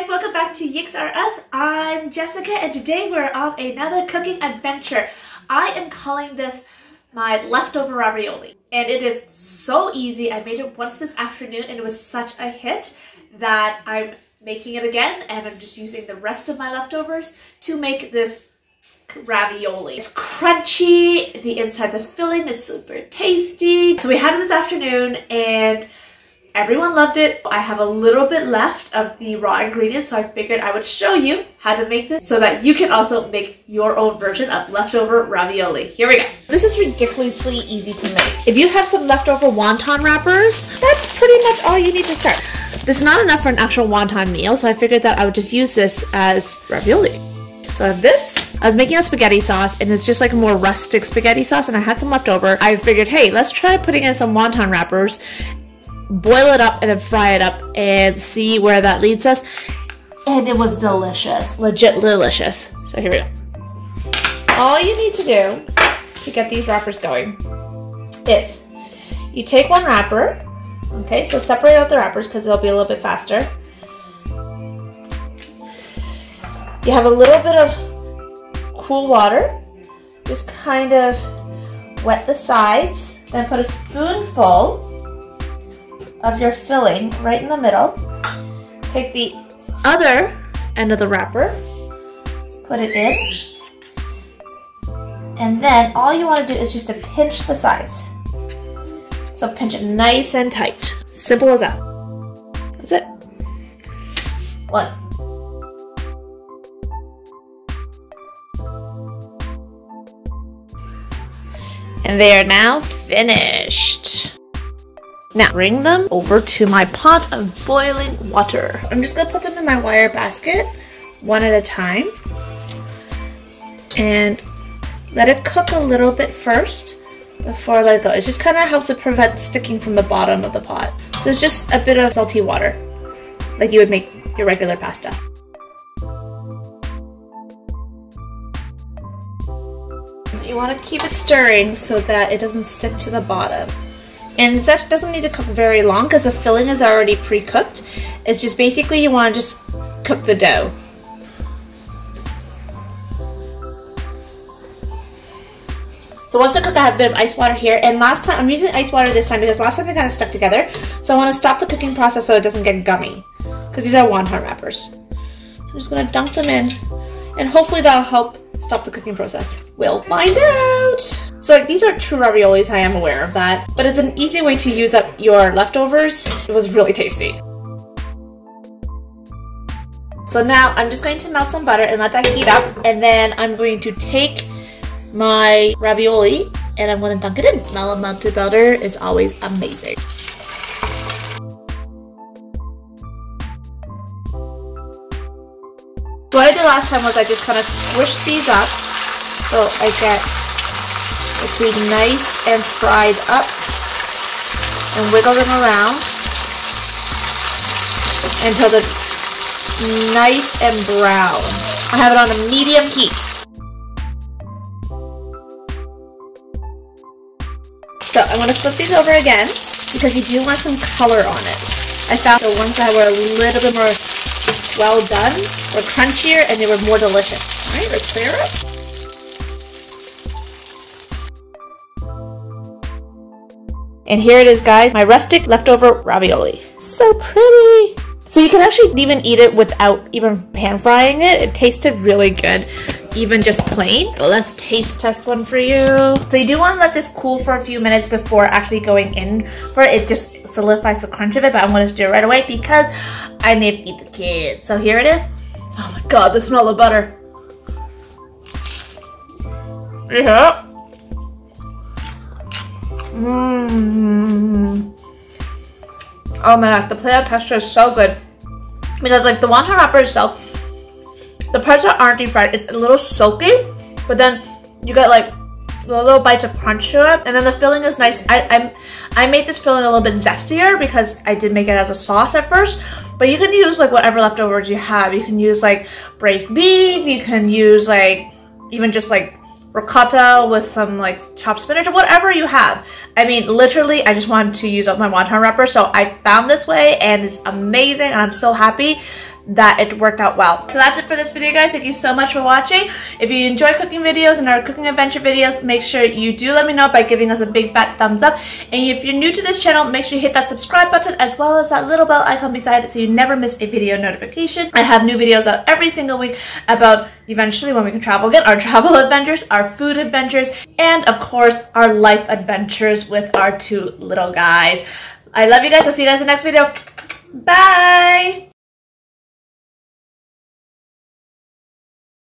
guys, welcome back to YiksR Us. I'm Jessica and today we're on another cooking adventure. I am calling this my leftover ravioli and it is so easy. I made it once this afternoon and it was such a hit that I'm making it again, and I'm just using the rest of my leftovers to make this ravioli. It's crunchy, the inside, the filling is super tasty. So we had it this afternoon and everyone loved it. I have a little bit left of the raw ingredients, so I figured I would show you how to make this so that you can also make your own version of leftover ravioli. Here we go. This is ridiculously easy to make. If you have some leftover wonton wrappers, that's pretty much all you need to start. This is not enough for an actual wonton meal, so I figured that I would just use this as ravioli. So I was making a spaghetti sauce, and it's just like a more rustic spaghetti sauce, and I had some left over. I figured, hey, let's try putting in some wonton wrappers, boil it up and then fry it up and see where that leads us. And it was delicious, legit delicious. So here we go. All you need to do to get these wrappers going is you take one wrapper, okay, so separate out the wrappers because they'll be a little bit faster. You have a little bit of cool water, just kind of wet the sides, then put a spoonful of your filling right in the middle. Take the other end of the wrapper, put it in, and then all you want to do is just to pinch the sides. So pinch it nice and tight. Simple as that. That's it. One. And they are now finished. Now, bring them over to my pot of boiling water. I'm just gonna put them in my wire basket, one at a time, and let it cook a little bit first before I let it go. It just kind of helps it prevent sticking from the bottom of the pot. So it's just a bit of salty water, like you would make your regular pasta. You wanna keep it stirring so that it doesn't stick to the bottom. And that doesn't need to cook very long because the filling is already pre-cooked. It's just basically you want to just cook the dough. So once I cook, I have a bit of ice water here. And last time, I'm using ice water this time because last time they kind of stuck together. So I want to stop the cooking process so it doesn't get gummy, because these are wonton wrappers. So I'm just going to dunk them in. And hopefully that'll help stop the cooking process. We'll find out! So like, these aren't true raviolis, I am aware of that. But it's an easy way to use up your leftovers. It was really tasty. So now I'm just going to melt some butter and let that heat up. And then I'm going to take my ravioli and I'm going to dunk it in. Melted butter is always amazing. What I did last time was I just kind of squished these up so I get it to be nice and fried up, and wiggle them around until they're nice and brown. I have it on a medium heat. So I'm going to flip these over again because you do want some color on it. I found the ones that were a little bit more well done or crunchier, and they were more delicious. All right, let's clear up. And here it is, guys, my rustic leftover ravioli. So pretty. So you can actually even eat it without even pan frying it. It tasted really good, even just plain. But let's taste test one for you. So you do want to let this cool for a few minutes before actually going in for it. It just solidifies the crunch of it, but I'm going to do it right away because I need to feed the kids. So here it is. Oh my god, the smell of butter. Yeah. Mmm. Oh my god, the plate texture is so good. Because like the wonton wrapper itself, the parts that aren't deep fried, it's a little silky, but then you get like little bites of crunch to it, and then the filling is nice. I made this filling a little bit zestier because I did make it as a sauce at first, but you can use like whatever leftovers you have. You can use like braised beef, you can use like even just like ricotta with some like chopped spinach or whatever you have. I mean, literally, I just wanted to use up my wonton wrapper, so I found this way and it's amazing, and I'm so happy that it worked out well. So that's it for this video, guys. Thank you so much for watching. If you enjoy cooking videos and our cooking adventure videos, make sure you do let me know by giving us a big fat thumbs up. And if you're new to this channel, make sure you hit that subscribe button as well as that little bell icon beside it so you never miss a video notification. I have new videos out every single week about eventually when we can travel again, our travel adventures, our food adventures, and of course our life adventures with our two little guys. I love you guys. I'll see you guys in the next video. Bye!